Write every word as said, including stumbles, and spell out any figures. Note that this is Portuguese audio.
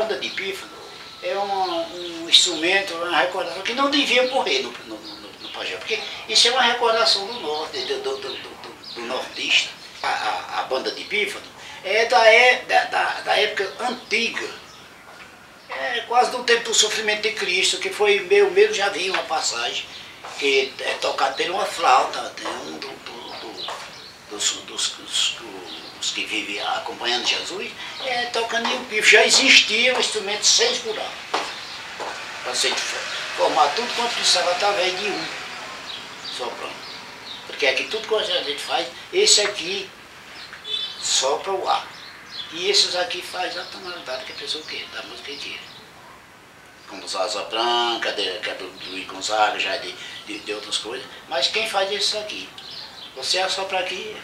banda de pífano é um, um instrumento, uma recordação que não devia morrer no, no, no, no pajé, porque isso é uma recordação do norte, do, do, do, do, do nortista. A, a, a banda de pífano é da, é, da, da época antiga, é quase do tempo do sofrimento de Cristo, que foi meu mesmo, já vi uma passagem, que é tocada por uma flauta, tem um do, do, do, dos, dos, dos, dos que vivem acompanhando Jesus, é tocando em um pífano. Já existia um instrumento seis buracos, para ser formar tudo quanto precisava através de um, soprando. Porque aqui tudo que a gente faz, esse aqui sopra o ar. E esses aqui faz a tonalidade que a pessoa quer, da música inteira. Como os Asa Branca, de, que é do, do Luiz Gonzaga, já de, de, de outras coisas. Mas quem faz isso aqui? Você assopra aqui.